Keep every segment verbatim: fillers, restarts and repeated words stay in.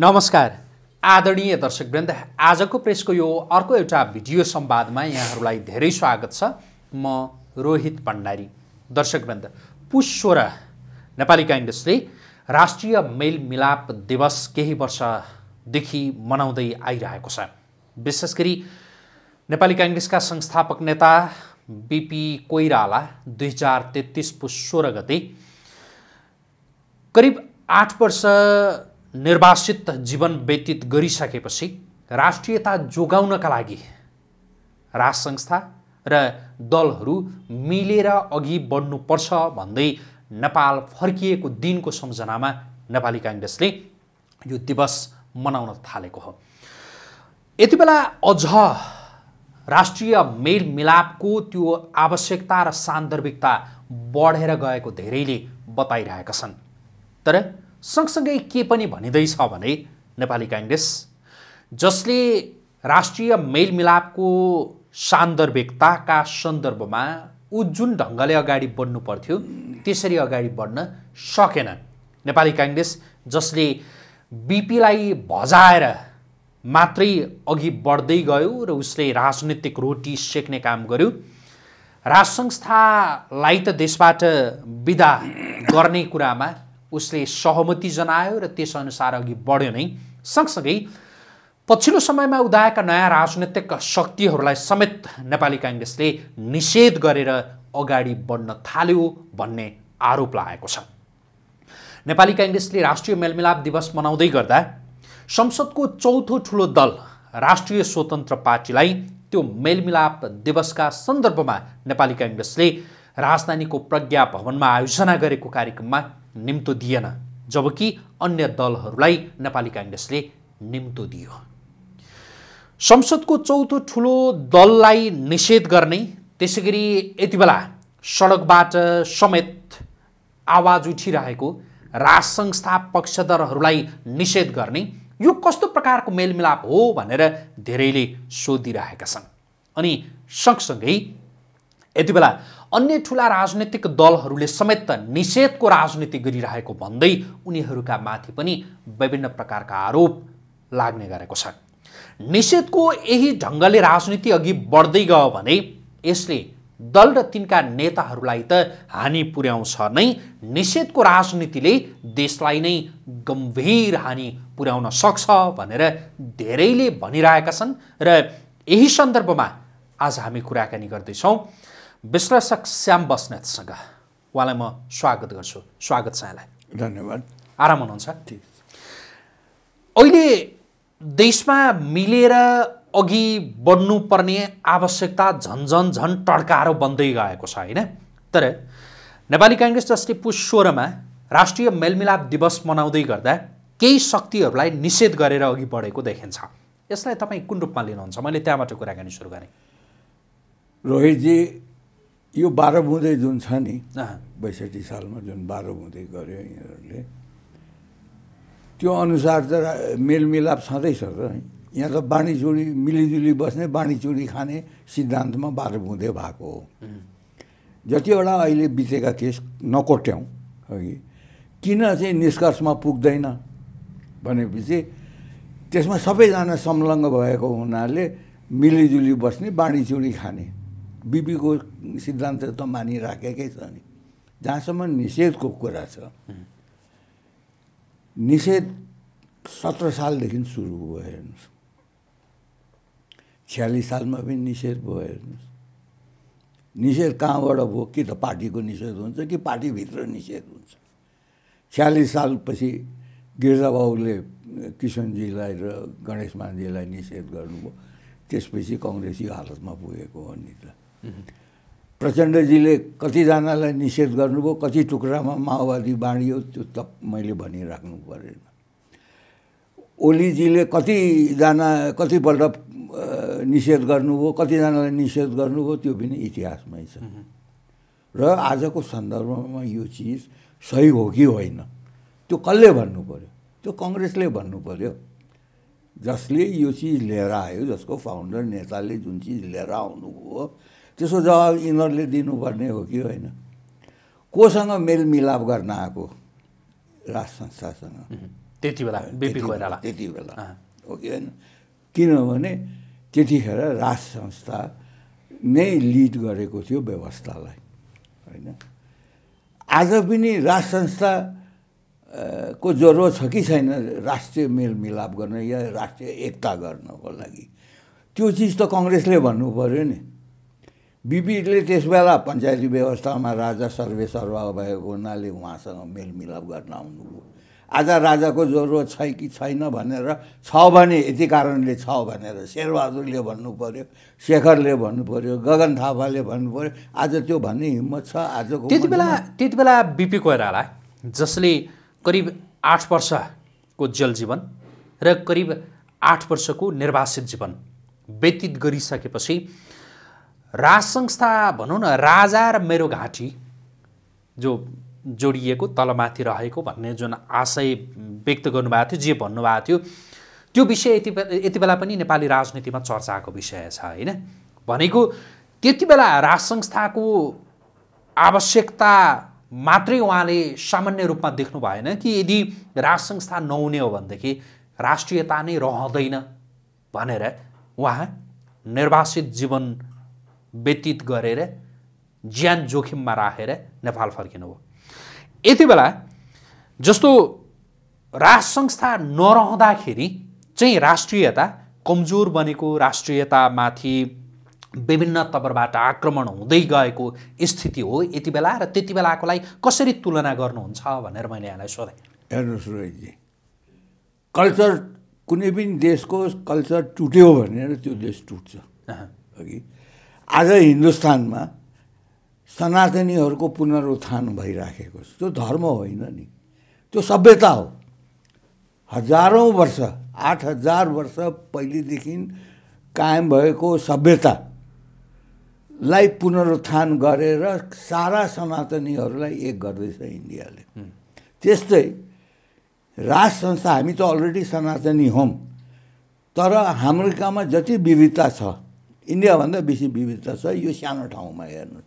नमस्कार आदरणीय दर्शकवृन्द आजको प्रेसको यो अर्को एउटा भिडियो संवादमा यहाँहरुलाई धेरै स्वागत छ। म रोहित भण्डारी। दर्शकवृन्द पुष सोह्र नेपाली काइन्डस्ले राष्ट्रिय मेल मिलाप दिवस केही वर्षदेखि मनाउँदै आइरहेको छ। विशेष गरी नेपाली काइन्डस्का संस्थापक नेता बीपी कोइराला दुई हजार तेत्तीस पुष सोह्र गते करिब आठ वर्ष निर्वासित जीवन व्यतीत गरिसकेपछि राष्ट्रियता जोगाउनका लागि राष्ट्र संस्था र दलहरू मिलेर अघि बढ्नु पर्छ भन्दै नेपाल फर्किएको दिनको सम्झनामा नेपाली कांग्रेसले यो दिवस मनाउन थालेको हो। यतिबेला अझ राष्ट्रिय मेल मिलापको त्यो आवश्यकता र सान्दर्भिकता बढेर गएको धेरैले बताइरहेका छन्। तर सँगसँगै के पनि भनिदैछ भने नेपाली कांग्रेस जसले राष्ट्रिय मेलमिलापको सान्दर्भिकताका सन्दर्भमा उ जुन ढंगले अगाडि बढ्नु पर्थ्यो त्यसरी अगाडि बढ्न सकेन। नेपाली कांग्रेस जसले बीपीलाई भजाएर मात्रै अघि बढ्दै गयो र उसले राजनीतिक रोटी सेक्ने काम गर्यो, राष्ट्र संस्थालाई त देशबाट बिदा गर्ने कुरामा उसले सहमति जनायो र त्यस अनुसार अघि बढ्यो नै। सँगसँगै पछिल्लो समयमा उदाएका नयाँ राजनीतिक शक्तिहरूलाई समेत नेपाली कांग्रेसले निषेध गरेर अगाडि बढ्न थाल्यो भन्ने आरोप लागेको छ। नेपाली कांग्रेसले राष्ट्रिय मेलमिलाप दिवस मनाउँदै गर्दा संसदको चौथो ठूलो दल राष्ट्रिय स्वतन्त्र पार्टीलाई त्यो मेलमिलाप दिवसका सन्दर्भमा नेपाली कांग्रेसले राजधानीको प्रज्ञा भवनमा आयोजना गरेको कार्यक्रममा निम्तो दिएन, जबकि अन्य दलहरूलाई नेपाली कांग्रेसले निम्तो दियो। संसदको चौथो ठूलो दललाई निषेध गर्ने, त्यसैगरी यतिबेला सडकबाट समेत आवाज उठिरहेको राष्ट्र संस्था पक्षधरहरूलाई निषेध गर्ने यो कस्तो प्रकारको मेलमिलाप हो भनेर धेरैले सोधिरहेका छन्। अनि सँगसँगै यतिबेला अन्य ठूला राजनीतिक दलहरूले समेत निषेधको राजनीति गरिरहेको भन्दै उनीहरूका माथि पनि विभिन्न प्रकारका आरोप लाग्ने गरेको छ। निषेधको यही ढंगले राजनीति अघि बढ्दै गयो भने यसले दल र तिनका नेताहरूलाई त हानि पुर्याउँछ नै, निषेधको राजनीतिले देशलाई नै गम्भीर हानि पुर्याउन सक्छ भनेर धेरैले भनिरहेका छन्। र यही सन्दर्भमा आज हामी कुराकानी गर्दै छौं विश्लेषक श्याम बस्नेतसँग। उहाँलाई म स्वागत गर्छु। स्वागत छ यहाँलाई। धन्यवाद। आराम हुनुहुन्छ? अहिले देशमा मिलेर अघि बढ्नुपर्ने आवश्यकता झन्झन झन् टड्कारो बन्दै गएको छ हैन? तर नेपाली कांग्रेस जसले पुष सोह्रमा राष्ट्रिय मेलमिलाप दिवस मनाउँदै गर्दा केही शक्तिहरूलाई निषेध गरेर अघि बढेको देखिन्छ। यसलाई तपाईँ कुन रूपमा लिनुहुन्छ? मैले त्यहाँबाट कुराकानी सुरु गरेँ। रोहितजी, यो बाह्र बुँदै जुन छ नि, बैसठी सालमा जुन बाह्र बुँदै गर्यो यिनीहरूले, त्यो अनुसार त मेलमिलाप छँदैछ त। यहाँ त बाँडीचुँडी मिलिजुली बस्ने, बाँडीचुँडी खाने सिद्धान्तमा बाह्र बुँदै भएको हो। जतिवटा अहिले बितेका केस नकोट्याउँ, अघि किन चाहिँ निष्कर्षमा पुग्दैन भनेपछि त्यसमा सबैजना संलग्न भएको हुनाले मिलिजुली बस्ने, बाँडीचुँडी खाने बीपीको सिद्धान्त त मानिराखेकै छ नि। जहाँसम्म निषेधको कुरा छ, निषेध सत्र सालदेखि सुरु भयो। हेर्नुहोस्, छ्यालिस सालमा पनि निषेध भयो। हेर्नुहोस्, निषेध कहाँबाट भयो? कि त पार्टीको निषेध हुन्छ कि पार्टीभित्र निषेध हुन्छ। छ्यालिस सालपछि गिरिजाबाबुले किशनजीलाई र गणेशमानजीलाई निषेध गर्नुभयो, त्यसपछि कङ्ग्रेस यो हालतमा पुगेको हो नि त। प्रचण्डजीले कतिजनालाई निषेध गर्नुभयो, कति टुक्रामा माओवादी बाँडियो, त्यो त मैले भनिराख्नु परेन। ओलीजीले कतिजना कतिपल्ट निषेध गर्नुभयो, कतिजनालाई निषेध गर्नुभयो, त्यो पनि इतिहासमै छ। र आजको सन्दर्भमा यो चिज सही हो कि होइन त्यो कसले भन्नु पर्यो? त्यो कङ्ग्रेसले भन्नु पर्यो, जसले यो चिज लिएर आयो, जसको फाउन्डर नेताले जुन चिज लिएर आउनुभयो। त्यसको जवाब यिनीहरूले दिनुपर्ने हो कि होइन? कोसँग मेलमिलाप गर्न आएको? राष्ट्र संस्थासँग। त्यति बेला बीपी कोइराला त्यति बेला ओके किनभने त्यतिखेर राष्ट्र संस्था नै लीड गरेको थियो व्यवस्थालाई हैन आज पनि राष्ट्र संस्था को जरुरत छ कि छैन राष्ट्रिय मेलमिलाप गर्न या राष्ट्रिय एकता गर्नको लागि त्यो चीज त कांग्रेसले भन्नु पर्यो नि बीपीले त्यसबेला पञ्चायती व्यवस्थामा राजा सर्वेसर्वा भएको हुनाले उहाँसँग मेलमिलाप गर्न आउनु आज राजा को जरुरत छ कि छैन भनेर छ भने यति कारणले छ भनेर शेरबहादुरले भन्नु पर्यो शेखरले भन्नु पर्यो गगन थापाले भन्नु पर्यो आज त्यो भन्ने हिम्मत छ आजको त्यतिबेला त्यतिबेला बीपी कोइराला जसले करिब आठ वर्ष को जेल जीवन र करिब आठ वर्ष को निर्वासित जीवन व्यतीत गरिसकेपछि राज संस्था भनौं न राजा र मेरो घाटी जो जोडिएको तलमाथि रहेको भन्ने जुन आशय व्यक्त गर्नुभएको थियो जे भन्नुभएको थियो त्यो विषय यति बेला पनि नेपाली राजनीतिमा चर्चाको विषय छ हैन भनेको त्यति बेला राज संस्थाको आवश्यकता मात्रै उहाँले सामान्य रूपमा देख्नु भएन कि यदि राज संस्था नहुने हो भनेदेखि राष्ट्रियता नै रहदैन भनेर उहाँ निर्वासित जीवन व्यतीत गरेर ज्यान जोखिममा राखेर नेपाल फर्किनु हो यति बेला जस्तो राज संस्था नरहँदाखेरि चाहिँ राष्ट्रियता कमजोर बनेको राष्ट्रियतामाथि विभिन्न तवरबाट आक्रमण हुँदै गएको स्थिति हो यति बेला र त्यति बेलाको लागि कसरी तुलना गर्नुहुन्छ भनेर मैले यहाँलाई सोधे हेर्नुस् रोहितजी कल्चर कुनै पनि देशको कल्चर टुट्यो भनेर त्यो देश टुट्छ आज हिन्दुस्तानमा सनातनीहरुको पुनरुत्थान भइराखेको छ त्यो धर्म होइन नि त्यो सभ्यता हो हजारौं वर्ष आठ हजार वर्ष पहिलेदेखि कायम भएको सभ्यता लाई पुनरुत्थान गरेर सारा सनातनीहरुलाई एक गर्दैछ इन्डियाले त्यस्तै राज संस्था हामी त अलरेडी सनातनी हौं तर हाम्रो काममा जति विविधता छ इन्डिया भन्दा बेसी विविधता छ यो सानो ठाउँमा हेर्नु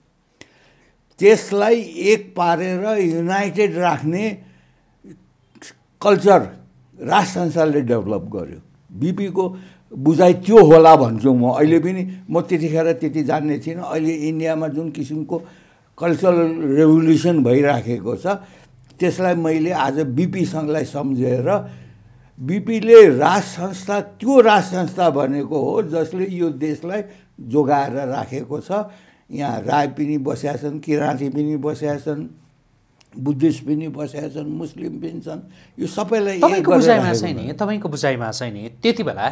त्यसलाई एक पारेर युनाइटेड राख्ने कल्चर राज संस्थाले डेभलप गर्यो बीपी को बुझाइ त्यो होला भन्छु म अहिले पनि म त्यतिखेर त्यति जान्ने थिएन अहिले इन्डियामा जुन किसिमको कल्चरल रेभोल्युसन भइराखेको छ त्यसलाई मैले आज बीपी सँगलाई सम्झेर बीपीले राज संस्था त्यो राज संस्था भनेको हो जसले यो देशलाई जोगाएर राखेको छ यहाँ राय पनि बसेका छन् किराँती पनि बसेका छन् बुद्धिस्ट पनि बसेका छन् मुस्लिम पनि छन् यो सबैलाई एक बुझाइमा छैन तपाईको बुझाइमा छैन त्यतिबेला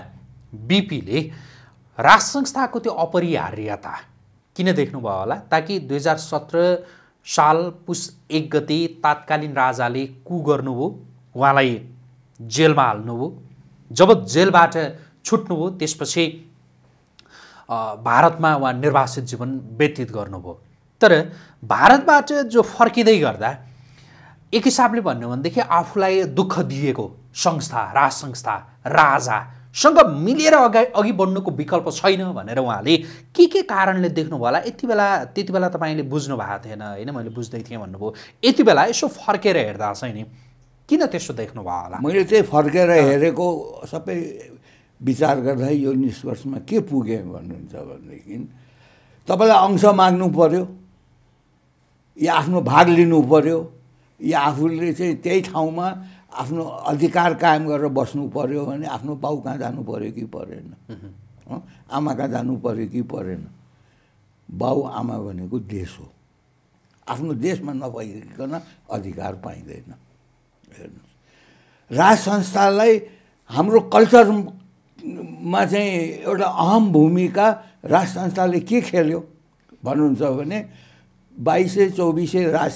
बीपीले राज संस्थाको त्यो अपरिहार्यता किन देख्नु भयो होला ताकि दुई हजार सत्र साल पुस एक गते तत्कालीन राजाले कु गर्नुभयो उहाँलाई जेलमा हाल्नुभयो जब जेलबाट छुट्नुभयो त्यसपछि भारतमा उहाँ निर्वासित जीवन व्यतीत गर्नुभयो तर भारतबाट जो फर्किदै गर्दा एक हिसाबले भन्नु भने देखि आफुलाई दुःख दिएको संस्था राज संस्था राजा सँग मिलेर अगाडि बढ्नुको विकल्प छैन भनेर उहाँले के के कारणले देख्नु होला यतिबेला त्यतिबेला तपाईले बुझ्नु भएको थिएन हैन मैले बुझ्दै थिएँ भन्नुभयो यतिबेला यसो फर्केर हेर्दा चाहिँ नि किन त्यसो देख्नु भयो होला मैले चाहिँ फर्केर हेरेको सबै विचार गर्दा यो निष्कर्षमा के पुगे भन्नुहुन्छ भनेदेखि तपाईलाई अंश माग्नु पर्यो या आफ्नो भाग लिनु पर्यो या आफूले चाहिँ त्यही ठाउँमा आफ्नो अधिकार कायम गरेर बस्नु पर्यो भने आफ्नो बाउ कहाँ जानु पर्यो कि परेन आमा कहाँ जानु पर्यो कि परेन बाउ आमा भनेको देश हो आफ्नो देशमा नभइकन अधिकार पाइदैन हेर्नुस् राज संस्थालाई हाम्रो कल्चर मा चाहिँ एउटा अहम भूमिका राज संस्थाले के खेल्यो भन्नुहुन्छ भने बाइस चौबिस राज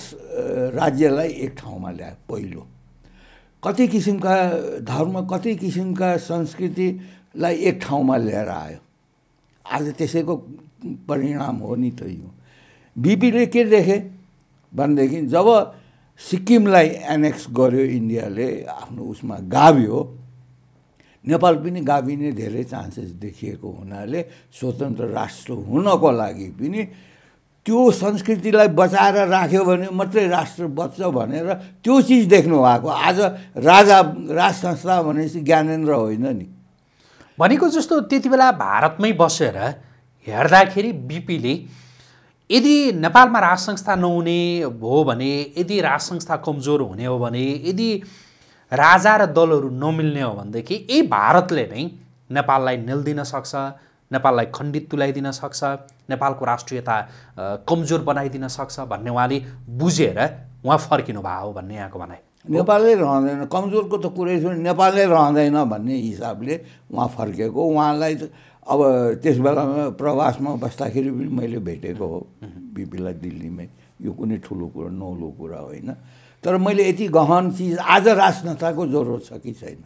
राज्यलाई एक ठाउँमा ल्यायो पहिलो कति किसिमका धर्म कति किसिमका संस्कृतिलाई एक ठाउँमा ल्याएर आयो आज त्यसैको परिणाम हो नि त यो बीपीले के देखे भन्देखि जब सिक्किमलाई एनेक्स गर्यो इन्डियाले आफ्नो उसमा गाभ्यो नेपाल पनि गाभिने धेरै चान्सेस देखिएको हुनाले स्वतन्त्र राष्ट्र हुनको लागि पनि त्यो संस्कृतिलाई बचाएर राख्यो भने मात्रै राष्ट्र बच्छ भनेर त्यो चीज देख्नु भएको आज राजा राज संस्था भनेपछि ज्ञानेन्द्र होइन नि भनेको जस्तो त्यतिबेला भारतमै बसेर हेर्दाखेरि बीपीले यदि नेपालमा राज संस्था नहुने हो भने यदि राज संस्था कमजोर हुने हो भने यदि राजा र दलहरु नमिल्ने हो भनेदेखि यही भारतले नै नेपाललाई निल्दिन सक्छ नेपाललाई खण्डित तुल्याइदिन सक्छ नेपालको राष्ट्रियता कमजोर बनाइदिन सक्छ भन्ने उहाँले बुझेर उहाँ फर्किनु भयो भन्ने यहाँको भनाइ नेपालले रहदैन कमजोरको त कुरै छैन नेपालले रहदैन भन्ने हिसाबले उहाँ फर्केको उहाँलाई अब त्यस बेलामा प्रवासमा बस्दाखेरि पनि मैले भेटेको हो बीपीलाई दिल्लीमै यो कुनै ठुलो कुरा नौलो कुरा होइन तर मैले यति गहन चीज आज राजनेताको जरुरत छ कि छैन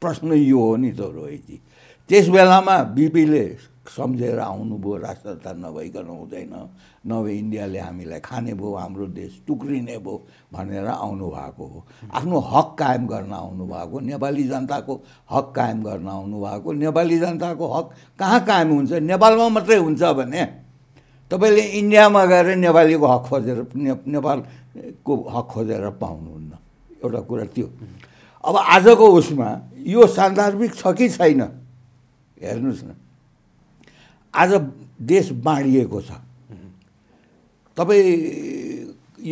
प्रश्न यो हो नि त रोहितजी त्यस बेलामा बीपीले सम्झेर आउनुभयो राजनेता नभइकन हुँदैन नभए इन्डियाले हामीलाई खाने भयो हाम्रो देश टुक्रिने भयो भनेर आउनु भएको हो आफ्नो हक कायम गर्न आउनु भएको नेपाली जनताको हक कायम गर्न आउनु भएको नेपाली जनताको हक कहाँ कायम हुन्छ नेपालमा मात्रै हुन्छ भने तपाईले इन्डियामा गएर नेपालीको हक खोजेर नेपालको हक खोजेर पाउनुहुन्न एउटा कुरा त्यो अब आजको उसमा यो सान्दर्भिक छ कि छैन हेर्नुस् न आज देश बाँडिएको छ तपाई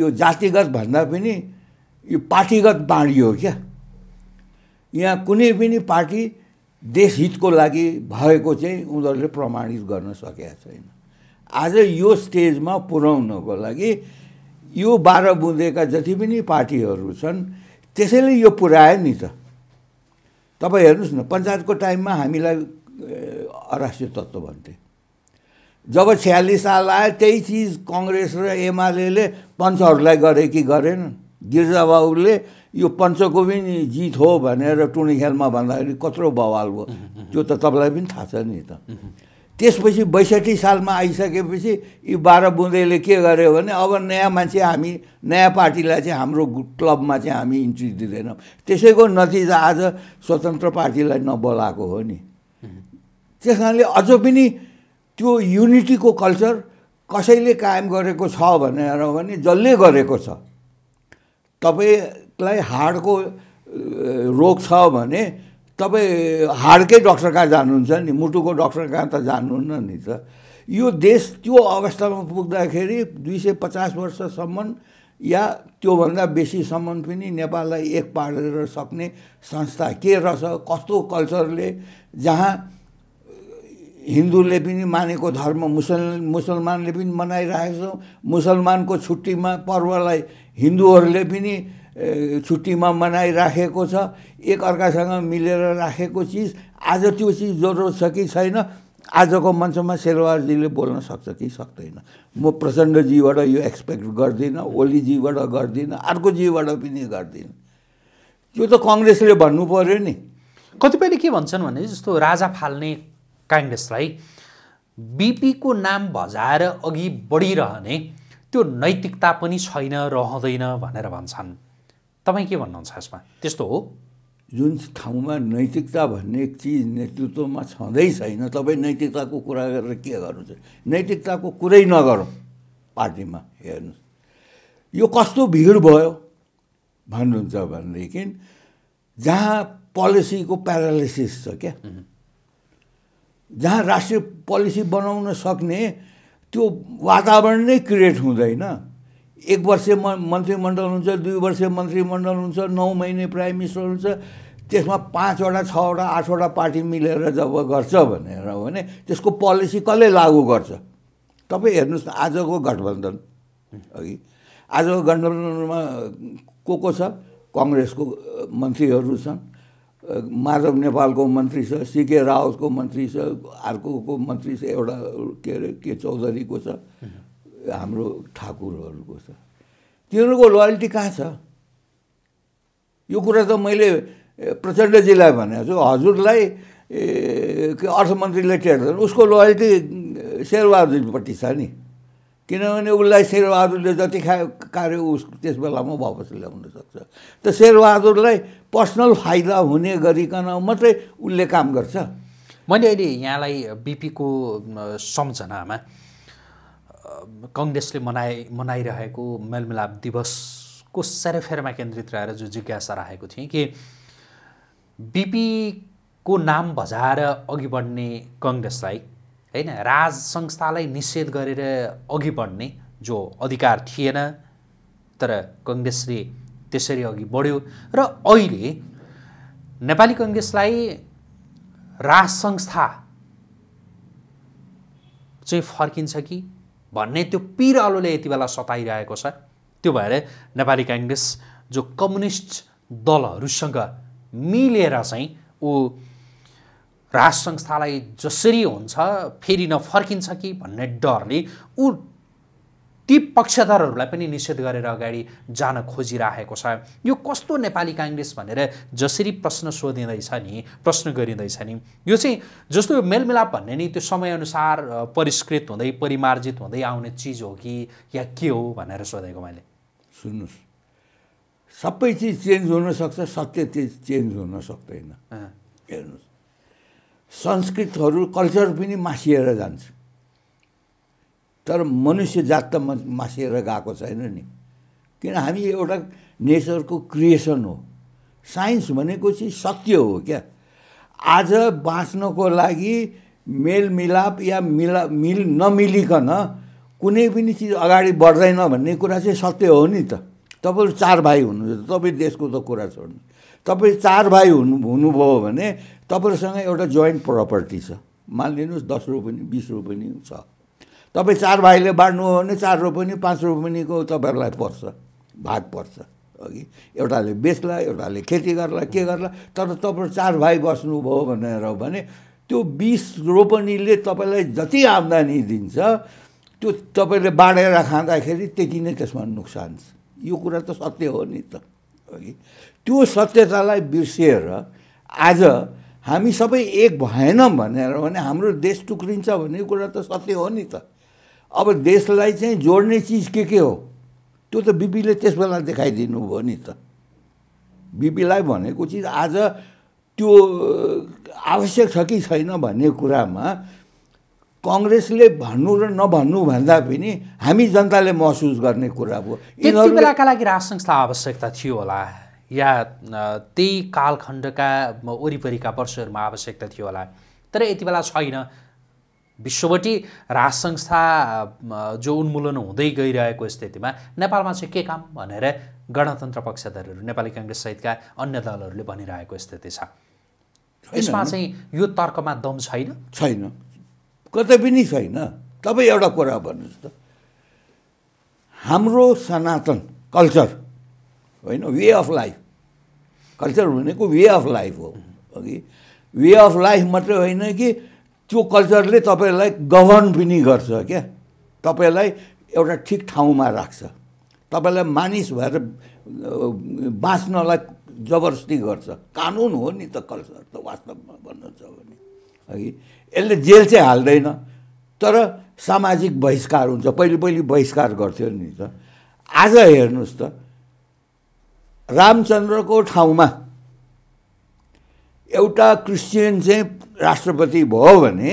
यो जातिगत भन्दा पनि यो पार्टीगत बाँडियो क्या यहाँ कुनै पनि पार्टी देशहितको लागि भएको चाहिँ उनीहरूले प्रमाणित गर्न सकेका छैन आज यो स्टेजमा पुर्याउनको लागि यो बाह्र बुँदेका जति पनि पार्टीहरू छन् त्यसैले यो पुर्यायो नि त तपाई हेर्नुस् न पञ्चायतको टाइममा हामीलाई अराष्ट्रिय तत्त्व भन्थे जब छयालिस साल आयो त्यही चीज कांग्रेस र एमालेले पञ्चहरुलाई गरे कि गरेन गिरजाबाबुले यो पञ्चको पनि जीत हो भनेर टुनीखेलमा भन्दाखेरि कत्रो बवाल भयो त्यो त तपाईलाई पनि थाहा छ नि त त्यसपछि बैसठी सालमा आइसकेपछि यी बाह्र बुँदेले के गर्यो भने अब नयाँ मान्छे हामी नयाँ पार्टीलाई चाहिँ हाम्रो क्लबमा चाहिँ हामी इन्ट्री दिदैनौं त्यसैको नतिजा आज स्वतन्त्र पार्टीलाई नबोलाएको हो नि त्यसकारणले अझ पनि त्यो युनिटीको कल्चर कसैले कायम गरेको छ भनेर भने जल्ले गरेको छ तपाईलाई हाडको रोग छ भने तपाई हाडकै डाक्टर कहाँ जानुहुन्छ नि मुटुको डाक्टर कहाँ त जानुहुन्न नि त यो देश त्यो अवस्थामा पुग्दाखेरि दुई सय पचास वर्षसम्म या त्योभन्दा बेसीसम्म पनि नेपाललाई एक पारेर सक्ने संस्था के रहेछ कस्तो कल्चरले जहाँ हिन्दूले पनि मानेको धर्म मुसल मुसलमानले पनि मनाइरहेको छ मुसलमानको छुट्टीमा पर्वलाई हिन्दूहरूले पनि छुट्टीमा मनाइराखेको छ एकअर्कासँग मिलेर राखेको चिज आज त्यो चिज जरुरत छ कि छैन आजको मञ्चमा शेरवारजीले बोल्न सक्छ कि सक्दैन म प्रचण्डजीबाट यो एक्सपेक्ट गर्दिनँ ओलीजीबाट गर्दिनँ अर्कोजीबाट पनि गर्दिनँ त्यो त कांग्रेसले भन्नु पर्यो नि कतिपयले के भन्छन् भने जस्तो राजा फाल्ने कांग्रेसलाई बीपी को नाम बजाएर अघि बढिरहने त्यो नैतिकता पनि छैन रहदैन भनेर भन्छन् तपाई के भन्नुहुन्छ यसमा त्यस्तो हो जुन ठाउँमा नैतिकता भन्ने चीज नेतृत्वमा छँदै छैन तपाई नैतिकताको कुरा गरेर के गर्नुहुन्छ नैतिकताको कुरै नगरौं पार्टीमा हेर्नुस् यो कस्तो भिड भयो भन्नुहुन्छ भनेदेखि जहाँ पोलिसीको प्यारालिसिस छ के जहाँ राष्ट्रिय पोलिसी बनाउन सक्ने त्यो वातावरण नै क्रिएट हुँदैन एक वर्ष मन्त्रीमण्डल हुन्छ दुई वर्ष मन्त्रीमण्डल हुन्छ नौ महिने प्राइम मिनिस्टर हुन्छ त्यसमा पाँचवटा छवटा आठवटा पार्टी मिलेर जब गर्छ भनेर भने त्यसको पोलिसी कसले लागू गर्छ तपाई हेर्नुस् न आजको गठबन्धन अघि आजको गठबन्धनमा को को छ कांग्रेसको मन्त्रीहरू छन् माधव नेपालको मन्त्री छ सीके रावतको मन्त्री छ अर्कोको मन्त्री छ एउटा के अरे के चौधरीको छ हाम्रो ठाकुरहरुको छ तिनीहरुको लोयल्टी कहाँ छ यो कुरा त मैले प्रचण्डजीलाई भनेको छु हजुरलाई के अर्थमन्त्रीले टेर्छ उसको लोयल्टी शेरबहादुरपट्टि छ नि किनभने उसलाई शेरबहादुरले जति खायो कार्य उस त्यस बेलामा वापस ल्याउन सक्छ त शेरबहादुरलाई पर्सनल फाइदा हुने गरिकन मात्रै उसले काम गर्छ मैले अहिले यहाँलाई बीपी को सम्झनामा कांग्रेसले मनाए मनाइरहेको मेलमिलाप दिवसको सेरेफेरमा केन्द्रित रहेर जो जिज्ञासा राखेको थिएँ कि बीपी को नाम बजाएर अघि बढ्ने कांग्रेसलाई हैन राज संस्थालाई निषेध गरेर अघि बढ्ने जो अधिकार थिएन तर कांग्रेसले त्यसरी अघि बढ्यो र अहिले नेपाली कांग्रेसलाई राज संस्था चाहिँ फर्किन्छ कि भन्ने त्यो पीरालोले यतिबेला सताइरहेको छ त्यो भएर नेपाली कांग्रेस जो कम्युनिस्ट दलहरुसँग मिलेर चाहिँ उ राज संस्थालाई जसरी हुन्छ फेरि नफर्किन्छ कि भन्ने डरले उ ती पक्षधरहरुलाई पनि निषेध गरेर अगाडि जान खोजिरहेको छ यो कस्तो नेपाली कांग्रेस भनेर जसरी प्रश्न सोधिँदैछ नि प्रश्न गरिँदैछ नि यो चाहिँ जस्तो मेलमिलाप भन्ने नि त्यो समय अनुसार परिष्कृत हुँदै परिमार्जित हुँदै आउने चीज हो कि या के हो भनेर सोधेको मैले सुन्नुस् सबै चीज चेन्ज हुन सक्छ सत्य चीज चेन्ज हुन सक्दैन हेर्नुस् संस्कृतिहरु कल्चर पनि मासिएर जान्छ तर मनुष्य जात त मासिएर गएको छैन नि किन हामी एउटा नेचर को क्रिएसन हो साइन्स भनेको चाहिँ सत्य हो क्या आज बाँच्नको लागि मेलमिलाप या मिला मिल नमिलिकन कुनै पनि चीज अगाडि बढ्दैन भन्ने कुरा चाहिँ सत्य हो नि त तपाईहरु चार भाइ हुनुहुन्छ तपाई देशको त कुरा छोड्नु तपाई चार भाइ हुनु हुनुभयो भने तपाईहरुसँग एउटा जोइन्ट प्रपर्टी छ मान लिनुस् दस रुपैयाँ बीस रुपैयाँ छ तपाई चार भाइले बाड्नु हो भने चार रुपैयाँ पाँच रुपैयाँ को तपाईहरुलाई पर्छ भाग पर्छ अघि एउटाले बेच्ला एउटाले खेती गर्ला के गर्ला तर तपाईहरु चार भाइ बस्नु भयो भनेर भने त्यो बीस रुपैयाँले तपाईलाई जति आम्दानी दिन्छ त्यो तपाईले बाडेर खाँदाखेरि त्यति नै त्यसमा नुकसान छ यो कुरा त सत्य हो नि त अघि त्यो सत्यतालाई बिर्सेर आज हामी सबै एक भएनौं भनेर भने हाम्रो देश टुक्रिन्छ भन्ने कुरा त सत्य हो नि त अब देशलाई चाहिँ जोड्ने चीज के के हो त्यो त बीपीले त्यसबेला देखाइदिनु भयो नि त बीपीलाई भनेको चीज आज त्यो आवश्यक छ कि छैन भन्ने कुरामा कांग्रेसले भन्नु र नभन्नु भन्दा पनि हामी जनताले महसुस गर्ने कुरा हो यतिबेलाका लागि राज संस्था आवश्यकता थियो होला या त्यही कालखण्डका वरिपरिका वर्षहरुमा आवश्यकता थियो होला तर यतिबेला छैन विश्वव्यापी राज संस्था जो उन्मूलन हुँदै गइरहेको स्थितिमा नेपालमा चाहिँ के काम भनेर गणतन्त्र पक्षधरहरु नेपाली कांग्रेस सहितका अन्य दलहरुले भनिरहेको स्थिति छ यसमा चाहिँ यो तर्कमा दम छैन छैन कतै पनि छैन तपाई एउटा कुरा भन्नुस् त हाम्रो सनातन कल्चर होइन वे अफ लाइफ कल्चर भनेको वे अफ लाइफ हो अघि वे अफ लाइफ मात्र होइन कि त्यो कल्चरले तपाईलाई गभर्न पनि गर्छ क्या तपाईलाई एउटा ठीक ठाउँमा राख्छ तपाईलाई मानिस भएर बाँच्नलाई जबरजस्ती गर्छ कानुन हो नि त कल्चर त वास्तवमा भन्नुहुन्छ भने अघि यसले जेल चाहिँ हाल्दैन तर सामाजिक बहिष्कार हुन्छ पहिले पहिले बहिष्कार गर्थ्यो नि त आज हेर्नुस् त रामचन्द्रको ठाउँमा एउटा क्रिश्चियन चाहिँ राष्ट्रपति भयो भने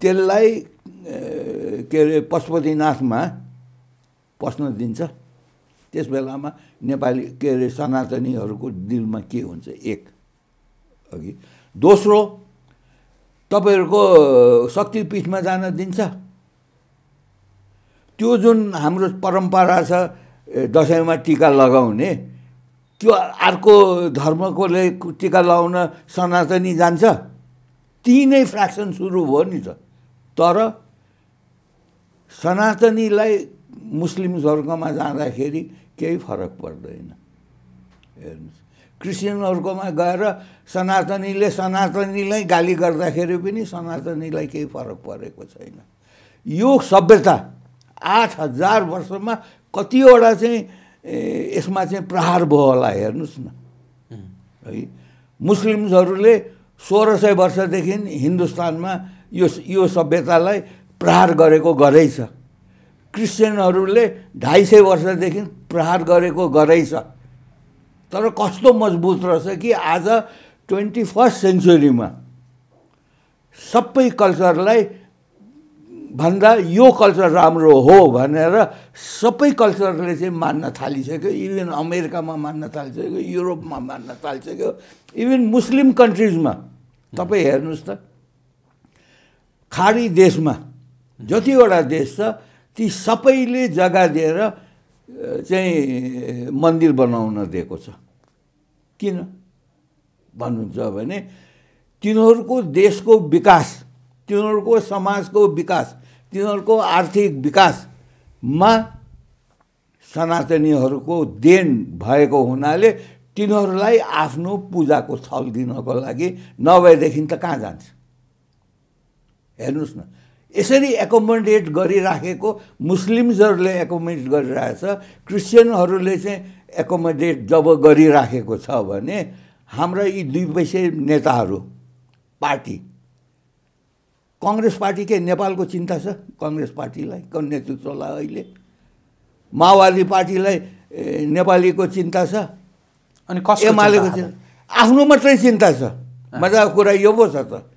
त्यसलाई के अरे पशुपतिनाथमा पस्न दिन्छ त्यसबेलामा नेपाली के अरे सनातनीहरुको दिलमा के हुन्छ एक अघि दोस्रो तपाईहरुको शक्तिपीठमा जान दिन्छ त्यो जुन हाम्रो परम्परा छ दशैंमा टीका लगाउने त्यो अर्को धर्मकोले टीका लगाउन सनातनी जान्छ ती नै फ्र्याक्सन सुरु भयो नि त तर सनातनीलाई मुस्लिम वर्गमा जाँदाखेरि केही फरक पर्दैन हेर्नुस् क्रिश्चियनहरुकोमा गएर सनातनीले सनातनीलाई गाली गर्दाखेरि पनि सनातनीलाई केही फरक परेको छैन यो सभ्यता आठ हजार वर्षमा कतिवटा चाहिँ यसमा चाहिँ प्रहार भयो होला हेर्नुस् न है मुस्लिमहरुले सोह्र सय वर्षदेखि हिन्दुस्तानमा यो यो सभ्यतालाई प्रहार गरेको गरेछ क्रिश्चियनहरुले ढाई सय वर्षदेखि प्रहार गरेको गरेछ तर कस्तो मजबुत रहेछ कि आज ट्वेन्टी फर्स्ट सेन्चुरीमा सबै कल्चरलाई भन्दा यो कल्चर राम्रो हो भनेर सबै कल्चरले चाहिँ मान्न थालिसक्यो इभन अमेरिकामा मान्न थालिसक्यो युरोपमा मान्न थालिसक्यो इभन मुस्लिम कन्ट्रीजमा तपाई हेर्नुस् त खाडी देशमा जतिवटा देश छ ती सबैले जग्गा दिएर चाहिँ मन्दिर बनाउन दिएको छ किन भन्नुहुन्छ भने तिनीहरुको देशको विकास तिनीहरुको समाजको विकास तिनीहरुको आर्थिक विकासमा सनातनीहरुको देन भएको हुनाले तिनीहरुलाई आफ्नो पूजाको स्थल दिनको लागि नभएदेखि त कहाँ जान्छ हेर्नुस् न यसरी एकोमोडेट गरिराखेको मुस्लिम्सहरुले एकोमोडेट गरिरहेछ क्रिश्चियनहरुले चाहिँ एकोमोडेट जब गरिराखेको छ भने हाम्रा यी दुई पैसे नेताहरु पार्टी कांग्रेस पार्टी के नेपालको चिन्ता छ कांग्रेस पार्टीलाई को नेतृत्वलाई अहिले माओवादी पार्टीलाई नेपालीको चिन्ता छ अनि कसको मालेको छ आफ्नो मात्रै चिन्ता छ मजाको कुरा यो पो छ त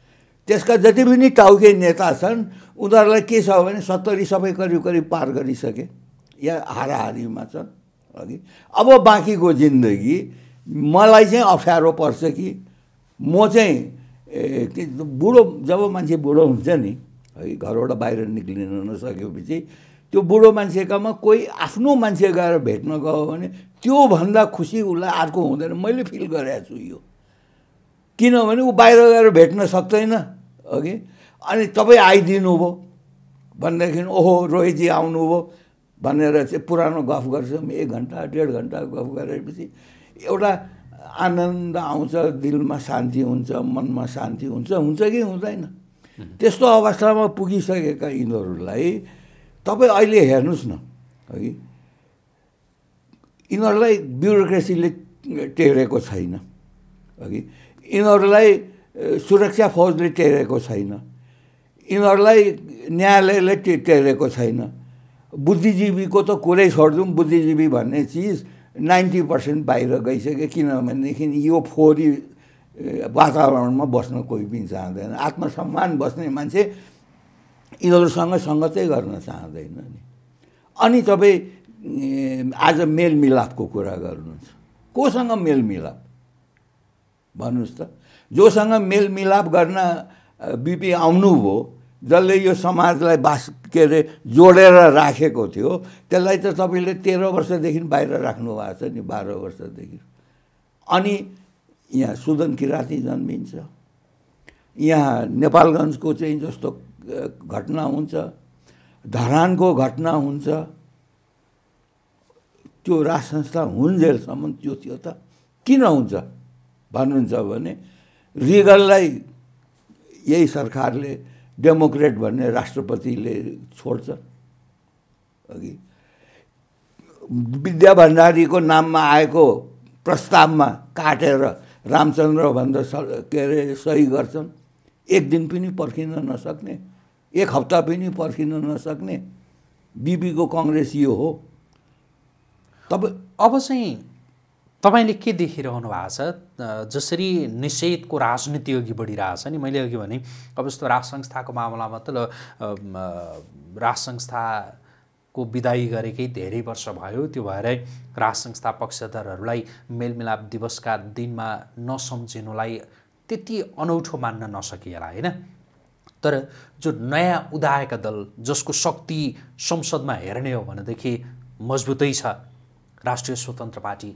त्यसका जति पनि टाउके नेता छन् उनीहरुलाई के छ भने सत्तरी सबै करिब करिब पार गरिसके या हाराहारीमा छन् अघि अब बाँकीको जिन्दगी मलाई चाहिँ अप्ठ्यारो पर्छ कि म चाहिँ ए बुढो जब मान्छे बुढो हुन्छ नि है घरबाट बाहिर निक्लिन नसकेपछि त्यो बुढो मान्छेकामा कोही आफ्नो मान्छे गएर भेट्न गयो भने त्यो भन्दा खुसी उलाई अर्को हुँदैन मैले फिल गरेछु छु यो किनभने उ बाहिर गएर भेट्न सक्दैन ओके अनि तपाई आइदिनु भो भन्दाखेरि ओहो रोहित जी आउनु भो भनेर चाहिँ पुरानो गफ गर्छौं एक घण्टा डेढ घण्टा गफ गरेपछि एउटा आनन्द आउँछ दिलमा शान्ति हुन्छ मनमा शान्ति हुन्छ हुन्छ कि हुँदैन त्यस्तो अवस्थामा पुगिसकेका इन्हरुलाई तपाईं अहिले हेर्नुस् न है इन्हरुलाई ब्युरोक्रेसीले टेरेको छैन है इन्हरुलाई सुरक्षा फौजले टेरेको छैन इन्हरुलाई न्यायालयले टेरेको छैन बुद्धिजीवीको त कुरै छोड्दिउँ बुद्धिजीवी भन्ने चीज नाइन्टी पर्सेंट बाहिर गइसक्यो किनभनेदेखि यो फोहोरी वातावरणमा बस्न कोही पनि चाहदैन आत्मसम्मान बस्ने मान्छे यिनीहरुसँग संगतै गर्न चाहदैन नि अनि तपाई आज मेलमिलापको कुरा गर्नुहुन्छ कोसँग मेलमिलाप भन्नुस् त जोसँग मेलमिलाप गर्न बीपी आउनु भो जसले यो समाजलाई बास के रे जोडेर राखेको थियो त्यसलाई त तपाईले तेह्र वर्षदेखि बाहिर राख्नु भएको छ नि बाह्र वर्षदेखि अनि यहाँ सुदन किराती जन्मिन्छ यहाँ नेपालगञ्जको चाहिँ जस्तो घटना हुन्छ धरानको घटना हुन्छ त्यो राज संस्था हुन्जेलसम्म त्यो थियो त किन हुन्छ भन्नुहुन्छ भने रिगललाई यही सरकारले डेमोक्रेट भन्ने राष्ट्रपतिले छोड्छ अघि विद्या भण्डारीको नाममा आएको प्रस्तावमा काटेर रामचन्द्र भन्दा के रे सही गर्छन् एक दिन पनि पर्खिन नसक्ने एक हप्ता पनि पर्खिन नसक्ने बीबीको कांग्रेस यो हो तब अब चाहिँ तपाईले के देखिरहनु भएको छ जसरी निषेधको राजनीति अघि बढिरहेछ नि मैले अघि भने अब यस्तो राज संस्थाको मामलामा त राज संस्थाको बिदाई गरेकै धेरै वर्ष भयो त्यो भएर राज संस्था पक्षधरहरूलाई मेलमिलाप दिवसका दिनमा नसम्झिनुलाई त्यति अनौठो मान्न नसकिएला हैन तर जो नयाँ उदायका दल जसको शक्ति संसदमा हेर्ने हो भनेदेखि मजबुतै छ राष्ट्रिय स्वतन्त्र पार्टी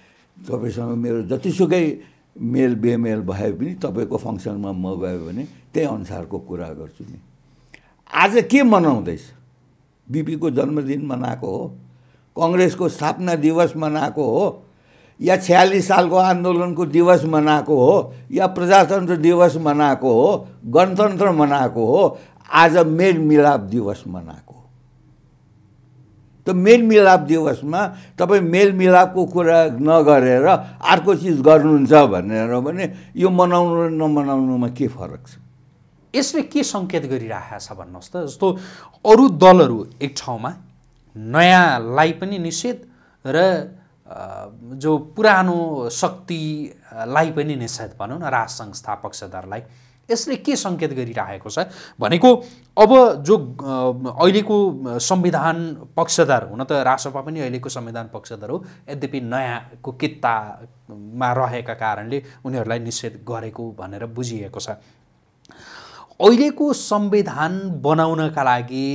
तपाईसँग मेरो जतिसुकै मेल बेमेल भए पनि तपाईको फंक्शनमा म गयो भने त्यही अनुसारको कुरा गर्छु नि आज के मनाउँदैछ बीपीको जन्मदिन मनाएको हो कांग्रेसको स्थापना दिवस मनाएको हो या छयालिस सालको आन्दोलनको दिवस मनाएको हो या प्रजातन्त्र दिवस मनाएको हो गणतन्त्र मनाएको हो आज मेलमिलाप दिवस मनाएको तो मेल मिलाप दिवसमा तपाई मेल मिलापको कुरा नगरेर अर्को चीज गर्नुहुन्छ भनेर भने यो मनाउनु र नमनाउनुमा के फरक छ? यसले के संकेत गरिरहेको छ भन्नुस् त? जस्तो अरु दलहरु एक ठाउँमा नयाँलाई पनि निषेध र जो पुरानो शक्तिलाई पनि निषेध भनौं न राष्ट्र संस्था पक्षधरलाई, यसले के संकेत गरिरहेको छ भनेको अब जो अहिलेको संविधान पक्षधर हुन त राष्ट्रपा पनि अहिलेको संविधान पक्षधर हो, यद्यपि नयाँको कितामा रहेका कारणले उनीहरूलाई निषेध गरेको भनेर बुझिएको छ। अहिलेको संविधान बनाउनका लागि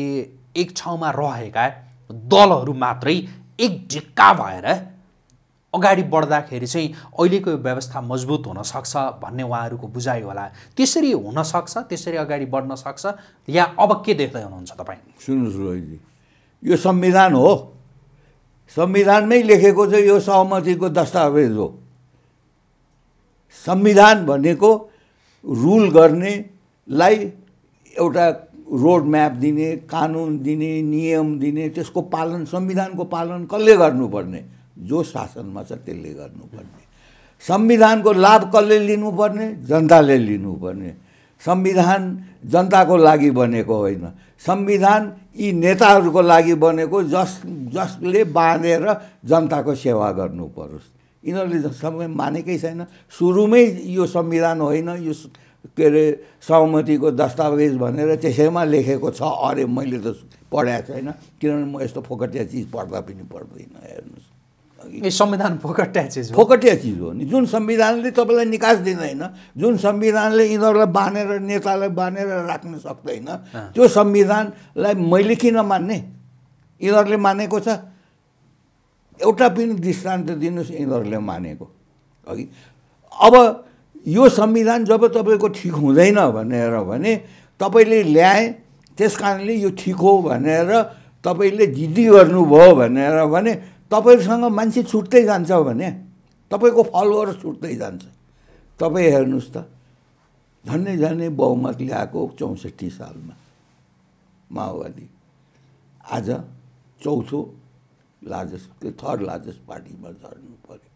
एक ठाउँमा रहेका दलहरू मात्रै एक ढिक्का भएर अगाडि बढ्दाखेरि चाहिँ अहिलेको व्यवस्था मजबुत हुन सक्छ भन्ने उहाँहरुको बुझाइ होला। त्यसरी हुन सक्छ, त्यसरी अगाडि बढ्न सक्छ, या अब के देख्दै हुनुहुन्छ तपाई? सुन्नुस् रोहितजी, यो संविधान हो, संविधानमै लेखेको छ, यो सहमतिको दस्तावेज हो। संविधान भनेको रुल गर्नेलाई एउटा रोड म्याप दिने, कानुन दिने, नियम दिने, त्यसको पालन, संविधानको पालन कसले गर्नुपर्ने? जो शासनमा छ त्यसले गर्नुपर्ने। संविधानको लाभ कसले लिनुपर्ने? जनताले लिनुपर्ने। संविधान जनताको लागि बनेको होइन, संविधान यी नेताहरूको लागि बनेको जस जसले बाँधेर जनताको सेवा गर्नुपर्छ। यिनीहरूले जसले मानेकै छैन। सुरुमै यो संविधान होइन, यो के अरे सहमतिको दस्तावेज भनेर त्यसैमा लेखेको छ। अरे मैले त पढाएको छैन, किनभने म यस्तो फोकटिया चिज पढ्दा पनि पढ्दिनँ। हेर्नुहोस्, यो संविधान फोकटिया चिज हो, फोकटिया चिज हो नि। जुन संविधानले तपाईँलाई निकास दिँदैन, जुन संविधानले यिनीहरूलाई बाँधेर, नेतालाई बाँधेर राख्न सक्दैन, त्यो संविधानलाई मैले किन मान्ने? यिनीहरूले मानेको छ। एउटा पनि दृष्टान्त दिनुस् यिनीहरूले मानेको अघि। अब यो संविधान जब तपाईँको ठिक हुँदैन भनेर भने तपाईँले ल्याए, त्यस कारणले यो ठिक हो भनेर तपाईँले जिद्दी गर्नुभयो भनेर भने तपाईसँग मान्छे छुट्दै जान्छ भने तपाईको फलोवर छुट्दै जान्छ। तपाई हेर्नुस् त, झन्डै झन्डै बहुमत ल्याएको चौसठी सालमा माओवादी आज चौथो लार्जेस्ट, थर्ड लार्जेस्ट पार्टीमा झर्नु पर्यो।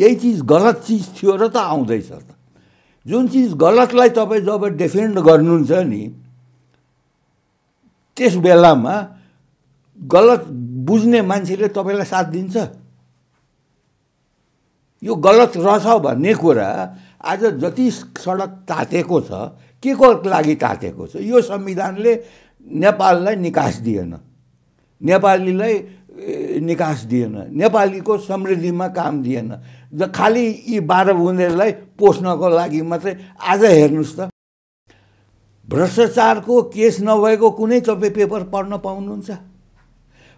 यही चिज गलत चिज थियो र त आउँदैछ त। जुन चिज गलतलाई तपाई जब डिफेन्ड गर्नुहुन्छ नि, त्यस बेलामा गलत बुझ्ने मान्छेले तपाईलाई साथ दिन्छ। यो गलत रहेछ भन्ने कुरा आज जति सडक तातेको छ, के को लागि तातेको छ? यो संविधानले नेपाललाई निकास दिएन, नेपालीलाई निकास दिएन, नेपालीको समृद्धिमा काम दिएन, ज खाली यी बाह्र बुँदेलाई पोस्नको लागि मात्रै। आज हेर्नुस् त, भ्रष्टाचारको केस नभएको कुनै तपाईँ पेपर पढ्न पाउनुहुन्छ?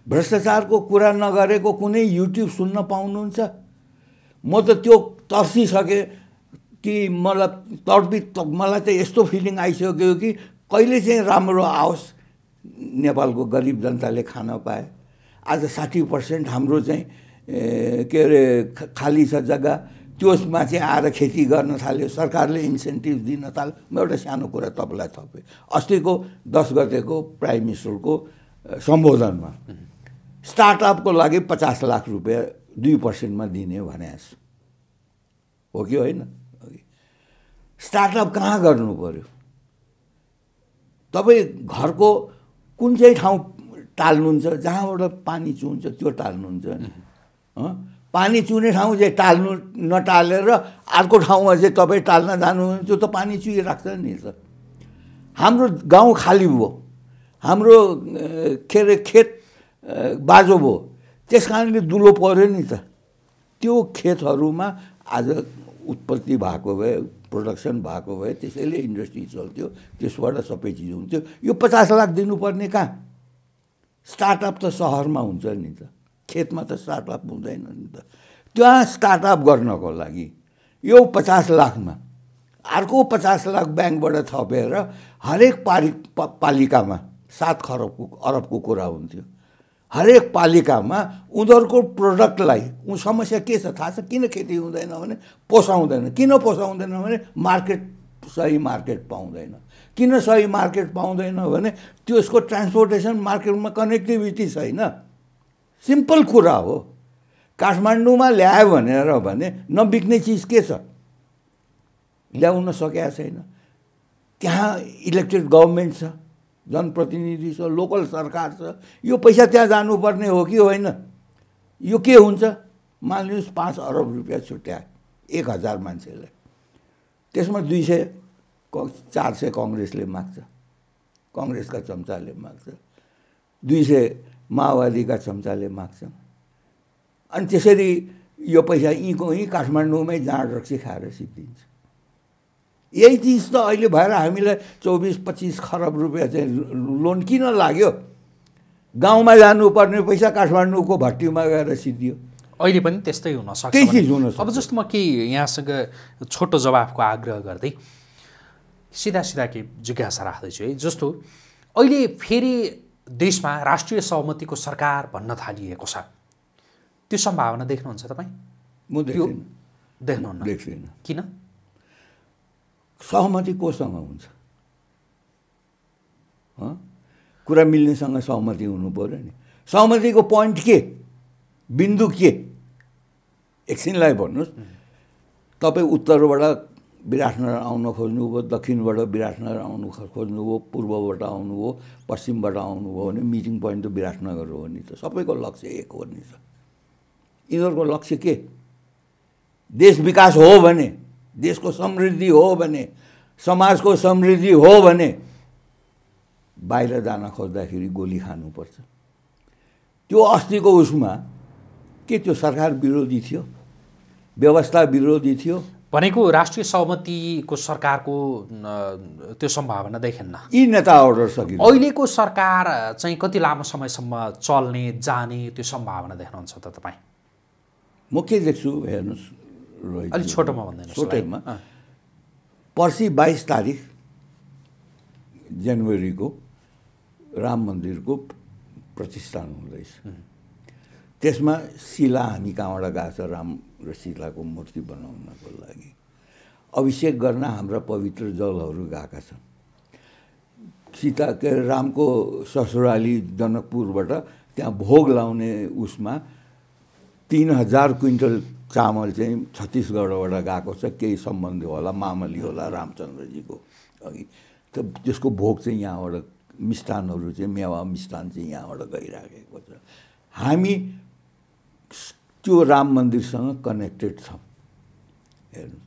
भ्रष्टाचारको कुरा नगरेको कुनै युट्युब सुन्न पाउनुहुन्छ? म त त्यो तर्सिसके कि मलाई तडबी मलाई त यस्तो फिलिङ आइसक्यो कि कहिले चाहिँ राम्रो आओस् नेपालको गरिब जनताले खान पाए। आज साठी पर्सेंट हाम्रो चाहिँ के अरे खाली छ जग्गा, त्यसमा चाहिँ आएर खेती गर्न थाल्यो, सरकारले इन्सेन्टिभ दिन थाल्यो। म एउटा सानो कुरा तपाईँलाई थपेँ, अस्तिको दस गतेको प्राइम मिनिस्टरको सम्बोधनमा स्टार्टअपको लागि पचास लाख रुपैयाँ दुई पर्सेन्टमा दिने भने हो कि होइन? स्टार्टअप कहाँ गर्नु पर्यो? तपाईँ घरको कुन चाहिँ ठाउँ टाल्नुहुन्छ? जहाँबाट पानी चुन्छ त्यो टाल्नुहुन्छ नि। पानी चुने ठाउँ चाहिँ टाल्नु, नटालेर अर्को ठाउँमा चाहिँ तपाईँ टाल्न जानुहुन्छ, त्यो त पानी चुइराख्छ नि त। हाम्रो गाउँ खाली भयो, हाम्रो के अरे खेत बाजो भयो, त्यस कारणले दुलो पर्यो नि त। त्यो खेतहरूमा आज उत्पत्ति भएको भए, प्रोडक्सन भएको भए, त्यसैले इन्डस्ट्री चल्थ्यो, त्यसबाट सबै चिज हुन्थ्यो। यो पचास लाख दिनुपर्ने कहाँ? स्टार्टअप त सहरमा हुन्छ नि त, खेतमा त स्टार्टअप हुँदैन नि त। त्यहाँ स्टार्टअप गर्नको लागि यो पचास लाखमा अर्को पचास लाख ब्याङ्कबाट थपेर हरेक पारि पालिकामा सात खरबको अरबको कुरा हुन्थ्यो। हरेक पालिकामा उनीहरूको प्रोडक्टलाई, उ समस्या के छ थाहा छ? किन खेती हुँदैन भने पोसाउँदैन, किन पोसाउँदैन भने मार्केट, सही मार्केट पाउँदैन, किन सही मार्केट पाउँदैन भने त्यसको ट्रान्सपोर्टेसन मार्केटमा कनेक्टिभिटी छैन। सिम्पल कुरा हो। काठमाडौँमा ल्याए भनेर भने नबिक्ने चीज के छ? ल्याउन सकेको छैन। त्यहाँ इलेक्टेड गभर्नमेन्ट छ, जनप्रतिनिधि छ, लोकल सरकार छ। यो पैसा त्यहाँ जानुपर्ने हो कि होइन? यो के हुन्छ? मान लिनुहोस् पाँच अरब रुपैयाँ छुट्याए एक हजार मान्छेलाई, त्यसमा दुई सय चार सय कांग्रेसले माग्छ, कांग्रेसका चम्चाले माग्छ, दुई सय माओवादीका चम्चाले माग्छ। अनि त्यसरी यो पैसा यहीँको यहीँ काठमाडौँमै जाँड रक्सी खाएर सिद्धिन्छ। यही चीज त अहिले भएर हामीलाई चौबीस पच्चीस खरब रुपैयाँ चाहिँ लोन किन लाग्यो? गाउँमा जानुपर्ने पैसा काठमाडौँको भट्टीमा गएर सिद्धियो। अहिले पनि त्यस्तै हुन सक्छ। त्यही चीज हुन सक्छ। अब जस्तो म केही यहाँसँग छोटो जवाफको आग्रह गर्दै सीधा सीधा के जिज्ञासा राख्दैछु है। जस्तो अहिले फेरि देशमा राष्ट्रिय सहमतिको सरकार भन्न थालिएको छ, त्यो सम्भावना देख्नुहुन्छ तपाईँ? म देख्दिनँ। देख्नुहुन्न? देख्दिनँ। किन? सहमति कोसँग हुन्छ? कुरा मिल्नेसँग सहमति हुनु पर्यो नि। सहमतिको पोइन्ट के, बिन्दु के? एकछिनलाई भन्नुहोस्, तपाईँ उत्तरबाट विराटनगर आउन खोज्नुभयो, दक्षिणबाट विराटनगर आउनु खोज्नुभयो, पूर्वबाट आउनुभयो, पश्चिमबाट आउनुभयो भने मिटिङ पोइन्ट त विराटनगर हो नि त। सबैको लक्ष्य एक हो नि त। यिनीहरूको लक्ष्य के? देश विकास हो भने, देशको समृद्धि हो भने, समाजको समृद्धि हो भने बाहिर जान खोज्दाखेरि गोली खानुपर्छ। त्यो अस्तिको उसमा के त्यो सरकार विरोधी थियो, व्यवस्था विरोधी थियो भनेको राष्ट्रिय सहमतिको सरकारको त्यो सम्भावना देखिन्न। यी नेताहरू सकिन्छ। अहिलेको सरकार चाहिँ कति लामो समयसम्म चल्ने जाने त्यो सम्भावना देख्नुहुन्छ त तपाईँ? म के देख्छु हेर्नुहोस्, अलि छोटोमा भन्दैन, छोटैमा पर्सि बाइस तारिक जनवरीको राम मन्दिरको प्रतिष्ठान हुँदैछ। त्यसमा शिला हामी कहाँबाट गएको छ राम र सीताको मूर्ति बनाउनको लागि, अभिषेक गर्न हाम्रा पवित्र जलहरू गएका छन्। सीता के रामको ससुराली जनकपुरबाट त्यहाँ भोग लाउने उसमा तीन हजार क्विन्टल चामल चाहिँ छत्तीसगढबाट गएको छ। केही सम्बन्धी होला, मामली होला रामचन्द्रजीको अघि। त त्यसको भोग चाहिँ यहाँबाट, मिष्ठानहरू चाहिँ मेवा मिष्ठान चाहिँ यहाँबाट गइराखेको छ। हामी त्यो राम मन्दिरसँग कनेक्टेड छौँ। हेर्नु,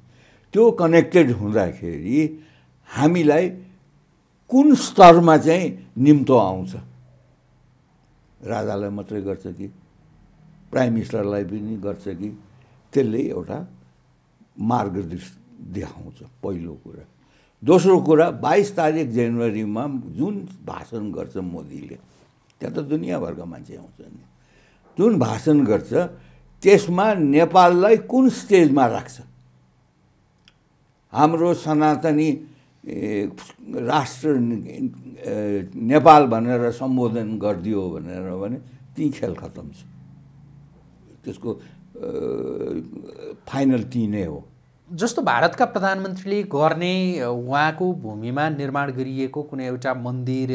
त्यो कनेक्टेड हुँदाखेरि हामीलाई कुन स्तरमा चाहिँ निम्तो आउँछ? राजालाई मात्रै गर्छ कि प्राइम मिनिस्टरलाई पनि गर्छ कि? त्यसले एउटा मार्ग देखाउँछ, पहिलो कुरा। दोस्रो कुरा, बाइस तारिक जनवरीमा जुन भाषण गर्छ मोदीले, त्यहाँ त दुनियाँभरका मान्छे आउँछन्, जुन भाषण गर्छ त्यसमा नेपाललाई कुन स्टेजमा राख्छ? हाम्रो सनातनी राष्ट्र नेपाल भनेर सम्बोधन गरिदियो भनेर भने ती खेल खत्तम छ। त्यसको फाइनल टी नै हो। जस्तो भारतका प्रधानमन्त्रीले गर्ने उहाँको भूमिमा निर्माण गरिएको कुनै एउटा मन्दिर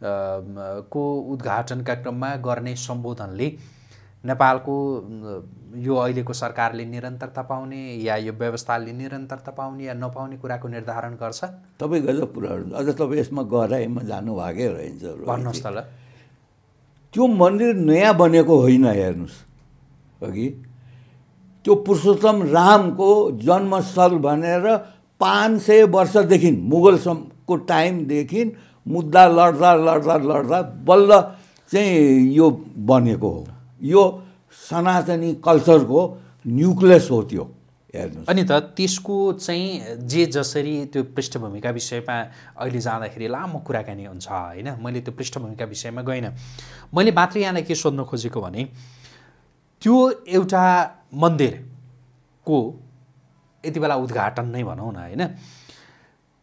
को उद्घाटनका क्रममा गर्ने सम्बोधनले नेपालको यो अहिलेको सरकारले निरन्तरता पाउने या यो व्यवस्थाले निरन्तरता पाउने या नपाउने कुराको निर्धारण गर्छ। तपाईँ गजब कुराहरू, अझ तपाईँ यसमा गहराइमा जानुभएकै रहन्छ। भन्नुहोस् त ल। त्यो मन्दिर नयाँ बनेको होइन, हेर्नुहोस् अघि त्यो पुरुषोत्तम रामको जन्मस्थल भनेर पाँच सय वर्षदेखि मुगलसम्मको टाइमदेखि मुद्दा लड्दा लड्दा लड्दा बल्ल चाहिँ यो बनेको हो। यो सनातनी कल्चरको न्युक्लियस हो त्यो। हेर्नुहोस्, अनि त त्यसको चाहिँ जे जसरी त्यो पृष्ठभूमिका विषयमा अहिले जाँदाखेरि लामो कुराकानी हुन्छ होइन। मैले त्यो पृष्ठभूमिका विषयमा गइनँ। मैले मात्र यहाँलाई के सोध्न खोजेको भने त्यो एउटा मन्दिरको यति बेला उद्घाटन नै भनौँ न होइन,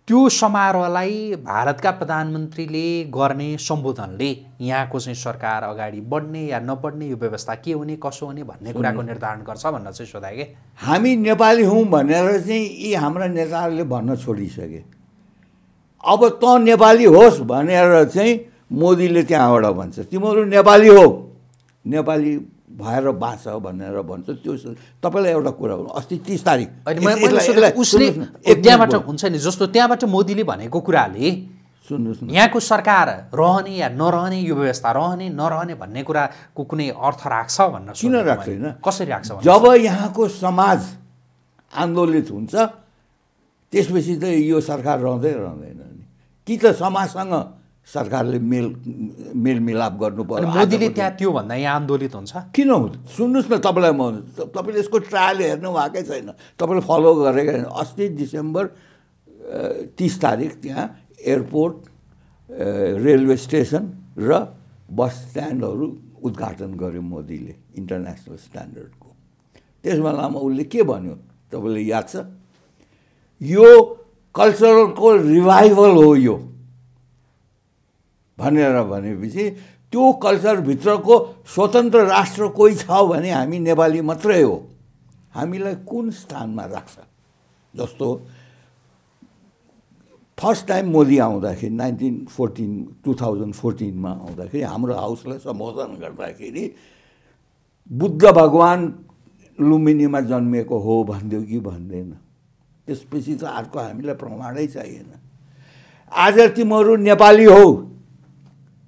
त्यो समारोहलाई भारतका प्रधानमन्त्रीले गर्ने सम्बोधनले यहाँको चाहिँ सरकार अगाडि बढ्ने या नबढ्ने, यो व्यवस्था के हुने कसो हुने भन्ने कुराको निर्धारण गर्छ भन्न चाहिँ सोधाए कि हामी नेपाली हौँ भनेर चाहिँ यी हाम्रा नेताहरूले भन्न छोडिसके। अब त नेपाली होस् भनेर चाहिँ मोदीले त्यहाँबाट भन्छ तिमीहरु नेपाली हो नेपाली भएर बाँच भनेर भन्छ त्यो तपाईलाई एउटा कुरा हो अस्ति तीस तारिख उसले त्यहाँबाट हुन्छ नि जस्तो त्यहाँबाट मोदीले भनेको कुराले सुन्नुस् यहाँको सरकार रहने या नरहने यो व्यवस्था रहने नरहने भन्ने कुराको कुनै अर्थ राख्छ भन्न किन राख्दैन कसरी राख्छ जब यहाँको समाज आन्दोलित हुन्छ त्यसपछि त यो सरकार रहँदै रहँदैन नि कि त समाजसँग सरकारले मेल मेलमिलाप गर्नु पर्यो मोदीले त्यहाँ त्यो भन्दा यहाँ आन्दोलित हुन्छ किन हुन्छ सुन्नुस् न तपाईलाई म तपाईले यसको ट्रायल हेर्नु भएकै छैन तपाईले फलो गरेकै छैन अस्ति डिसेम्बर तीस तारिख त्यहाँ एयरपोर्ट रेलवे स्टेशन र बस स्ट्यान्डहरु उद्घाटन गर्यो मोदीले इन्टरनेशनल स्ट्यान्डर्डको त्यसबेलामा उले के भन्यो तपाईलाई याद छ यो कल्चरल को रिवाइवल हो यो भनेर भनेपछि त्यो कल्चर भित्रको स्वतन्त्र राष्ट्र कोही छ भने हामी नेपाली मात्रै हो हामीलाई कुन स्थानमा राख्छ जस्तो फर्स्ट टाइम मोदी आउँदाखेरि nineteen fourteen two thousand fourteen मा आउँदाखेरि हाम्रो हाउसलाई सम्बोधन गर्दाखेरि बुद्ध भगवान लुम्बिनीमा जन्मेको हो भन्दियो कि भन्दैन त्यसपछि त अर्को हामीलाई प्रमाणै चाहिएन आज तिमीहरु नेपाली हो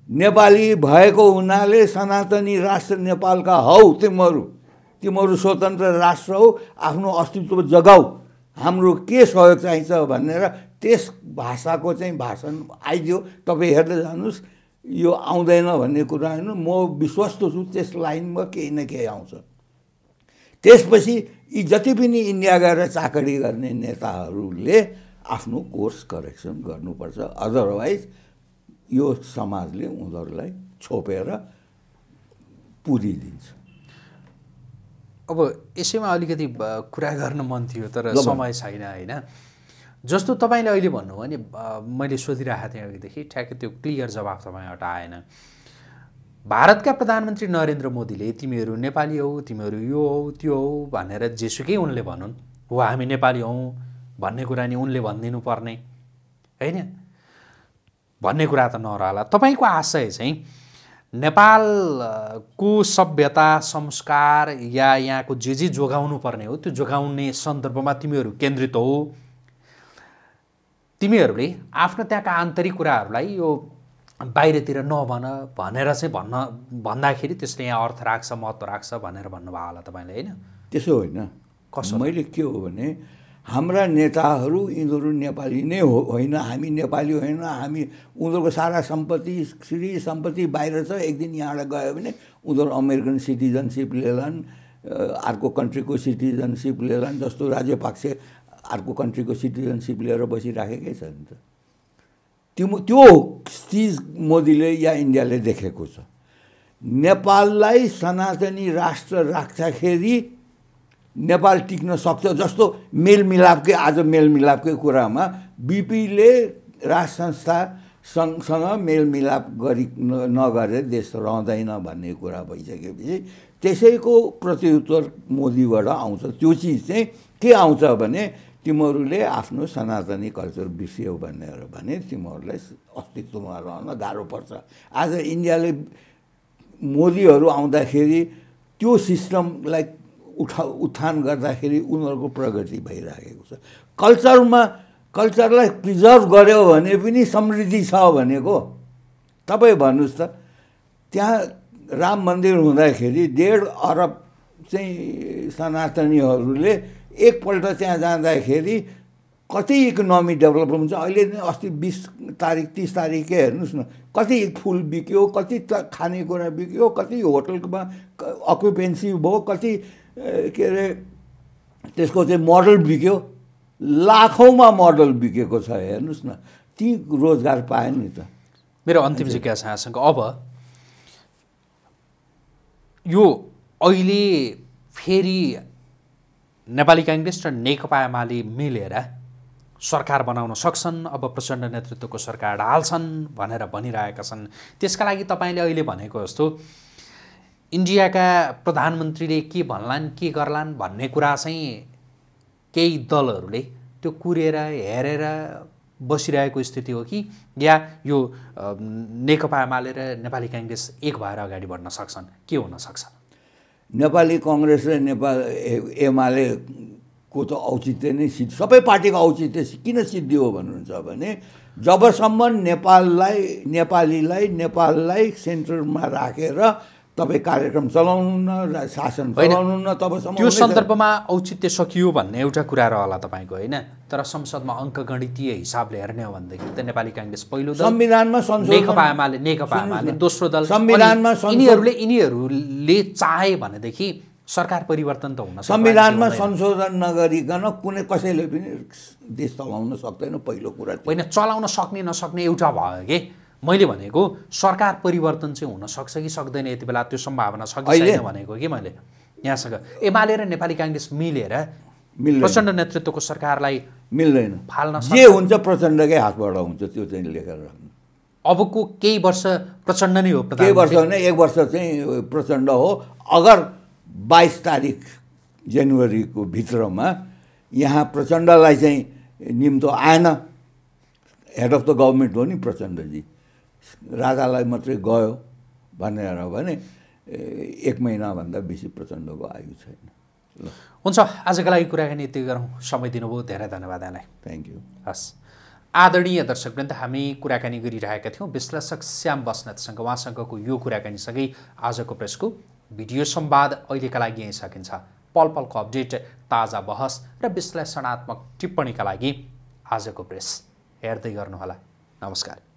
नेपाली भएको हुनाले सनातनी राष्ट्र नेपालका हौ तिमीहरु तिमीहरु स्वतन्त्र राष्ट्र हो आफ्नो अस्तित्व जगाऊ हाम्रो के सहयोग चाहिन्छ भनेर त्यस भाषाको चाहिँ भाषण आइदियो तपाई हेर्दै जानुस् यो आउँदैन भन्ने कुरा हैन म विश्वस्त छु त्यस लाइनमा केही न केही आउँछ त्यसपछि यी जति पनि इन्डिया गएर चाकरी गर्ने नेताहरूले आफ्नो कोर्स करेक्सन गर्नुपर्छ अदरवाइज यो समाजले उनीहरूलाई छोपेर पुरिदिन्छ अब यसैमा अलिकति कुरा गर्न मन थियो तर समय छैन हैन जस्तो तपाईले अहिले भन्नु भने मैले सोधिराखेको थिएँ अघिदेखि ठ्याक्कै त्यो क्लियर जवाफ तपाईबाट आएन भारतका प्रधानमन्त्री नरेन्द्र मोदीले तिमीहरू नेपाली हौ तिमीहरू यो हौ त्यो हौ भनेर जेसुकै उनले भनुन् हो हामी नेपाली हौ भन्ने कुरा नि उनले भन्दिनु पर्ने हैन भन्ने कुरा त नरहला तपाईको आशय चाहिँ नेपालको सभ्यता संस्कार या यहाँको जे जे जोगाउनु पर्ने हो त्यो जोगाउने सन्दर्भमा तिमीहरू केन्द्रित हो तिमीहरूले आफ्नो त्यहाँका आन्तरिक कुराहरूलाई यो बाहिरतिर नभन भनेर चाहिँ भन्न भन्दाखेरि त्यसले यहाँ अर्थ राख्छ महत्त्व राख्छ भनेर भन्नुभयो होला तपाईले हैन त्यसो होइन कसो मैले के हो भने हाम्रा नेताहरू यिनीहरू नेपाली नै होइन हामी नेपाली होइन हामी उनीहरूको सारा सम्पत्ति श्री सम्पत्ति बाहिर छ एक दिन यहाँबाट गयो भने उनीहरू अमेरिकन सिटिजनशिप लेलान् अर्को कन्ट्रीको सिटिजनशिप लेलान् जस्तो राजपक्षे अर्को कन्ट्रीको सिटिजनशिप लिएर बसिराखेकै छ नि त त्यो त्यो चीज मोदीले या इन्डियाले देखेको छ नेपाललाई सनातनी राष्ट्र राख्दाखेरि नेपाल टिक्न सक्छ जस्तो मेलमिलापकै आज मेलमिलापकै कुरामा बीपीले राष्ट्र संस्था सँगसँग मेलमिलाप गरि नगरे देश रहँदैन भन्ने कुरा भइसकेपछि त्यसैको प्रत्युत्तर मोदीबाट आउँछ त्यो चीज चाहिँ के आउँछ भने तिमीहरूले आफ्नो सनातनी कल्चर बिर्स्यौ भनेर भने तिमीहरूलाई अस्तित्वमा रहन गाह्रो पर्छ आज इन्डियाले मोदीहरू आउँदाखेरि त्यो सिस्टमलाई उठा उत्थान गर्दाखेरि उनीहरूको प्रगति भइरहेको छ कल्चरमा कल्चरलाई प्रिजर्भ गर्यो भने पनि समृद्धि छ भनेको तपाई भन्नुस् त त्यहाँ राम मन्दिर हुँदाखेरि डेढ अरब चाहिँ सनातनीहरूले एकपल्ट त्यहाँ जाँदाखेरि कति इकोनोमी डेभलप हुन्छ अहिले नै अस्ति बीस तारिख तीस तारिख के हेर्नुस् न कति फूल बिक्यो कति खानेकुरा बिक्यो कति होटलमा अक्युपेन्सी भयो कति के अरे त्यसको चाहिँ मोडल बिक्यो लाखौंमा मोडल बिकेको छ हेर्नुस् न ती रोजगार पाए नि त मेरो अन्तिम जिज्ञासासँग अब यो अहिले फेरि नेपाली कांग्रेस र नेकपा एमाले मिलेर सरकार बनाउन सक्छन् अब प्रचण्ड नेतृत्वको सरकार ढाल्छन् भनेर भनिरहेका छन् त्यसका लागि तपाईले अहिले भनेको जस्तो इन्डियाका प्रधानमन्त्रीले के भन्लान् के गर्लान् भन्ने कुरा चाहिँ केही दलहरूले त्यो कुरेर हेरेर बसिरहेको स्थिति हो कि या यो नेकपा एमाले र नेपाली कांग्रेस एक भएर अगाडि बढ्न सक्छन् के हुन सक्छ नेपाली कांग्रेस र नेपाल एमाले को त औचित्य नै सबै पार्टीको औचित्य किन सिद्धि हो भन्नुहुन्छ भने जबसम्म नेपाललाई नेपालीलाई नेपाललाई सेन्टरमा राखेर तबे कार्यक्रम चलाउन शासन चलाउन तबसम्म त्यो सन्दर्भमा औचित्य सकियो भन्ने एउटा कुरा रहला तपाईको हैन तर संसदमा अंकगणितीय हिसाबले हेर्ने हो भन्दाखेरि त नेपाली कांग्रेस पहिलो दल संविधानमा संशोधन नेकपा एमाले नेकपा एमाले दोस्रो दल संविधानमा यिनीहरुले यिनीहरुले चाहे भने देखि सरकार परिवर्तन त हुन सक्छ संविधानमा संशोधन नगरीकन कुनै कसैले पनि देश चलाउन सक्दैन पहिलो कुरा हैन चलाउन सक्ने नसक्ने एउटा भयो के मैले भनेको सरकार परिवर्तन चाहिँ हुन सक्छ कि सक्दैन यति बेला त्यो सम्भावना छ कि छैन भनेको के मैले यहाँसँग एमाले र नेपाली कांग्रेस मिलेर मिल्दैन प्रचण्ड नेतृत्वको सरकारलाई मिल्दैन फाल्न सक्छ जे हुन्छ प्रचण्डकै हातबाट हुन्छ त्यो चाहिँ लेखेर राख्नु अबको केही वर्ष प्रचण्ड नै हो केही वर्ष होइन एक वर्ष चाहिँ प्रचण्ड हो अगर बाइस तारिख जनवरीको भित्रमा यहाँ प्रचण्डलाई चाहिँ निम्तो आएन हेड अफ द गभर्नमेन्ट हो नि प्रचण्डजी राजालाई मात्रै गयो भनेर भने एक महिना भन्दा बेसी प्रचण्डको आयु छैन ल हुन्छ आजको लागि कुराकानी यति गरौँ समय दिनुभयो धेरै धन्यवाद यहाँलाई थ्यांक यू हस् आदरणीय दर्शकवृन्द हामी कुराकानी गरिरहेका थियौं विश्लेषक श्याम बस्नेतसँग उहाँसँगको यो कुराकानी सँगै आजको प्रेसको भिडियो संवाद अहिलेका लागि यही सकिन्छ पल पलको अपडेट ताजा बहस र विश्लेषणात्मक टिप्पणीका लागि आजको प्रेस हेर्दै गर्नु होला नमस्कार